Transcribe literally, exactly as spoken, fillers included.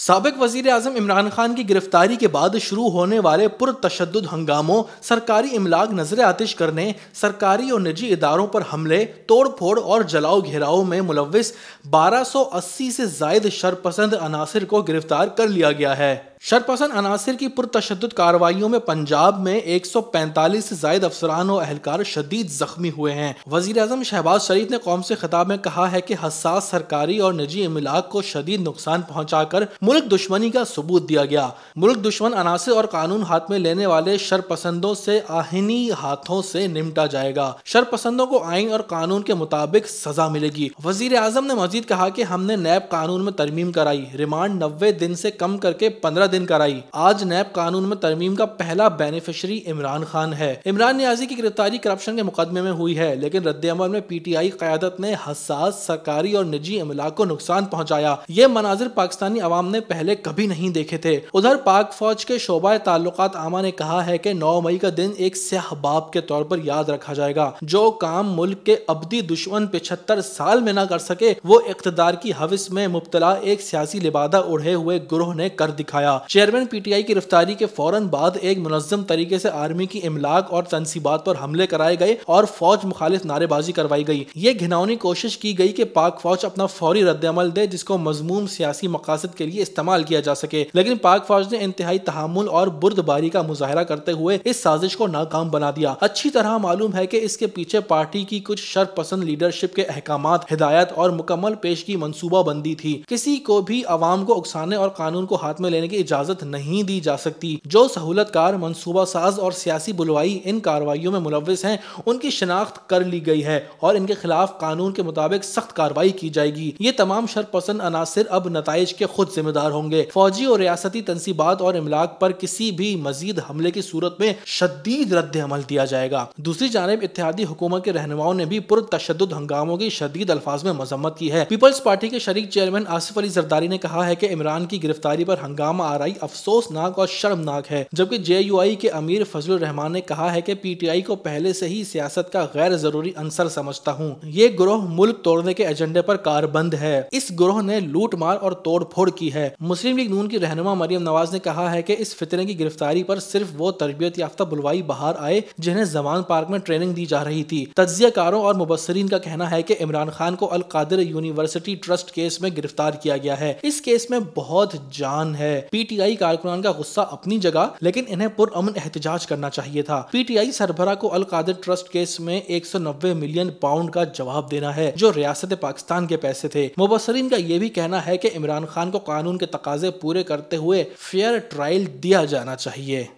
साबिक वजीर आज़म इमरान खान की गिरफ्तारी के बाद शुरू होने वाले पुरतशद्दुद हंगामों, सरकारी इमलाक नजर आतिश करने, सरकारी और निजी इदारों पर हमले, तोड़ फोड़ और जलाओ घिराव में मुलविस बारह सौ अस्सी से जायद शरपसंद अनासर को गिरफ्तार कर लिया गया है। शरपसंद अनासर की पुरतशद्दुद कार्रवाइयों में पंजाब में एक सौ पैंतालीस से जायद अफसरान और अहलकार शदीद जख्मी हुए हैं। वजीर आज़म शहबाज शरीफ ने कौम से खिताब में कहा है कि हसास सरकारी और निजी इमलाक को शदीद नुकसान पहुँचाकर मुल्क दुश्मनी का सबूत दिया गया। मुल्क दुश्मन अनासर और कानून हाथ में लेने वाले शरपसंदों से आहिनी हाथों से निमटा जाएगा। शरपसंदों को आइन और कानून के मुताबिक सजा मिलेगी। वजीर आजम ने मजीद कहा कि हमने नैब कानून में तरमीम कराई, रिमांड नब्बे दिन से कम करके पंद्रह दिन कराई। आज नैब कानून में तरमीम का पहला बेनिफिशरी इमरान खान है। इमरान नियाजी की गिरफ्तारी करप्शन के मुकदमे में हुई है, लेकिन रद्द अमल में पी टी आई क़यादत ने हसास सरकारी और निजी अमला को नुकसान पहुँचाया। ये मनाजिर पाकिस्तानी अवाम पहले कभी नहीं देखे थे। उधर पाक फौज के शोबा ताल्लुकात आमा ने कहा है कि नौ मई का दिन एक सहबाब के तौर पर याद रखा जाएगा। जो काम मुल्क के अबदी दुश्मन पिछहत्तर साल में ना कर सके, वो इख्तदार की हविस में मुब्तला एक सियासी लिबादा उड़े हुए गुरोह ने कर दिखाया। चेयरमैन पीटीआई की गिरफ्तारी के फौरन बाद एक मुनज़्ज़म तरीके से आर्मी की इमलाक और तनसीबात पर हमले कराए गए और फौज मुखालिफ नारेबाजी करवाई गई। ये घिनौनी कोशिश की गई कि पाक फौज अपना फौरी रद्दअमल दे जिसको मजमूम सियासी मकासद के लिए इस्तेमाल किया जा सके, लेकिन पाक फौज ने इंतहाई तहमुल और बुर्दबारी का मुजाहरा करते हुए इस साजिश को नाकाम बना दिया। अच्छी तरह मालूम है कि इसके पीछे पार्टी की कुछ शरपसंद लीडरशिप के अहकामात, हिदायत और मुकम्मल पेशगी मनसूबाबंदी थी। किसी को भी अवाम को उकसाने और कानून को हाथ में लेने की इजाजत नहीं दी जा सकती। जो सहूलतकार, मनसूबा साज और सियासी बुलवाई इन कार्रवाइयों में मुलविस हैं, उनकी शिनाख्त कर ली गई है और इनके खिलाफ कानून के मुताबिक सख्त कार्रवाई की जाएगी। ये तमाम शरपसंद अनासर अब नताइज के खुद जिम्मेदार होंगे। फौजी और रियासती तनसीबात और इमलाक पर किसी भी मजीद हमले की सूरत में शदीद रद्द अमल दिया जाएगा। दूसरी जानिब इत्तेहादी हुकूमत के रहनुमाओं ने भी पुरतशद्दुद हंगामों की शदीद अल्फाज में मजम्मत की है। पीपल्स पार्टी के शरीक चेयरमैन आसिफ अली जरदारी ने कहा है कि इमरान की गिरफ्तारी पर हंगामा आराई अफसोसनाक और शर्मनाक है, जबकि जे यू आई के अमीर फजल उर रहमान ने कहा है कि पी टी आई को पहले से ही सियासत का गैर जरूरी अंसर समझता हूँ। ये ग्रोह मुल्क तोड़ने के एजेंडे पर कारबंद है। इस ग्रोह ने लूट मार और तोड़ फोड़ की है। मुस्लिम लीग नून की रहनुमा मरियम नवाज ने कहा है कि इस फितने की गिरफ्तारी पर सिर्फ वो तरबियत याफ्ता बुलवाई बाहर आए जिन्हें जमान पार्क में ट्रेनिंग दी जा रही थी। तज्जियाकारों और मुबस्सरीन का कहना है कि इमरान खान को Al Qadir university trust case में गिरफ्तार किया गया है। इस केस में बहुत जान है। पी टी आई कारकुनान का गुस्सा अपनी जगह, लेकिन इन्हें पुरअमन एहतजाज करना चाहिए था। पी टी आई सरबरा को अल कादिर ट्रस्ट केस में एक सौ नब्बे मिलियन पाउंड का जवाब देना है, जो रियासत पाकिस्तान के पैसे थे। मुबस्सरीन का ये भी कहना है कि इमरान खान को कानून के तकाजे पूरे करते हुए फेयर ट्रायल दिया जाना चाहिए।